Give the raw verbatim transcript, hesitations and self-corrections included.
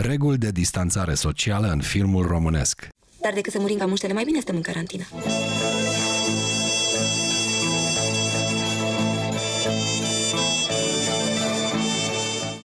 reguli de distanțare socială în filmul românesc. Dar decât să murim ca muștele, mai bine stăm în carantină.